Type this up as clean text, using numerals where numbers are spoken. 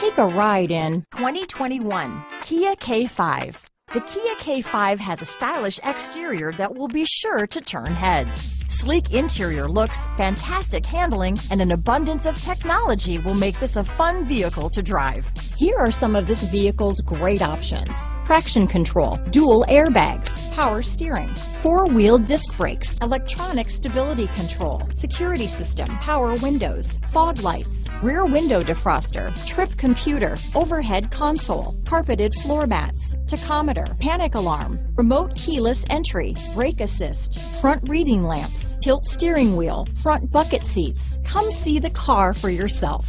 Take a ride in 2021 Kia K5. The Kia K5 has a stylish exterior that will be sure to turn heads. Sleek interior looks, fantastic handling, and an abundance of technology will make this a fun vehicle to drive. Here are some of this vehicle's great options: traction control, dual airbags, power steering, four-wheel disc brakes, electronic stability control, security system, power windows, fog lights, rear window defroster, trip computer, overhead console, carpeted floor mats, tachometer, panic alarm, remote keyless entry, brake assist, front reading lamps, tilt steering wheel, front bucket seats. Come see the car for yourself.